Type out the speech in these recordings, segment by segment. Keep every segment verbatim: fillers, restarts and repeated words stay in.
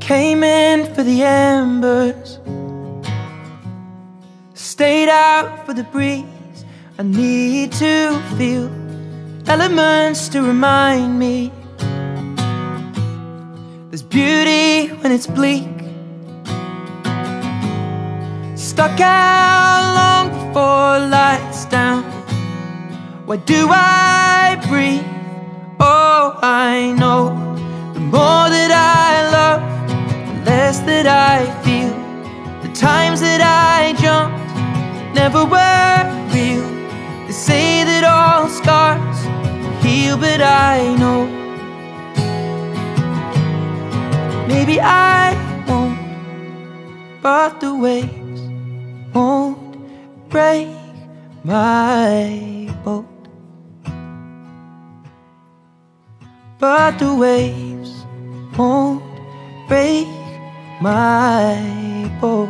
Came in for the embers, stayed out for the breeze. I need to feel elements to remind me there's beauty when it's bleak. Stuck out long before lights down. Why do I breathe? Oh, I know. The more that I love, the less that I feel. The times that I jumped never were real. They say that all scars heal, but I know maybe I won't, but the waves won't break my boat. But the waves won't break my boat.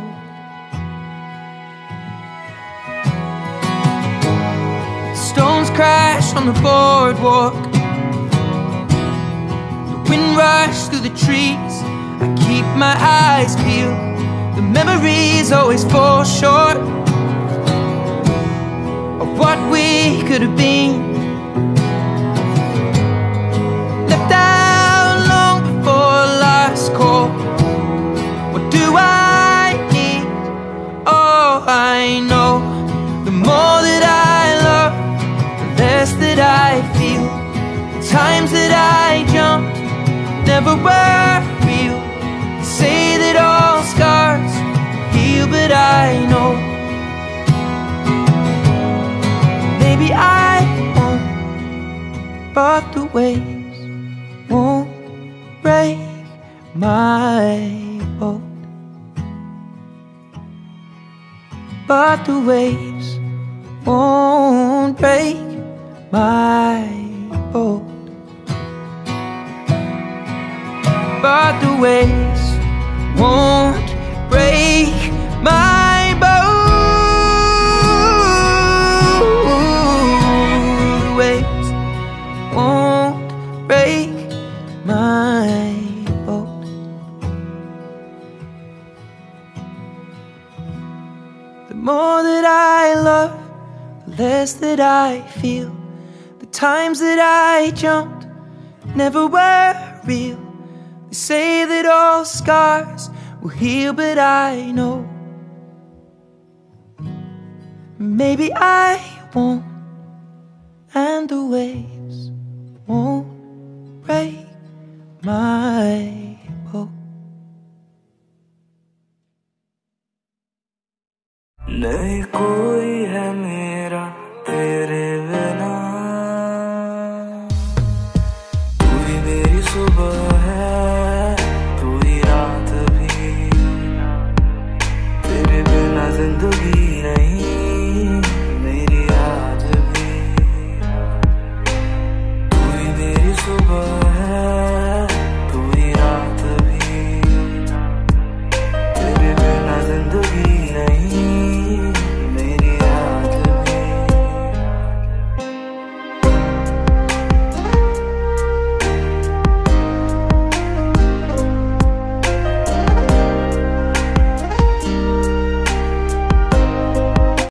Stones crash on the boardwalk, the wind rushes through the trees. I keep my eyes peeled, the memories always fall short of what we could have been. Left out long before life's call. What do I need? Oh, I know. The more that I love, the less that I feel. The times that I jumped never were real. They say that all scars heal, but I know maybe I won't, but the way won't break my boat. But the waves won't break my boat. But the waves won't break my boat. The waves won't break my boat. The more that I love, the less that I feel. The times that I jumped never were real. They say that all scars will heal, but I know maybe I won't, and the waves won't break my boat.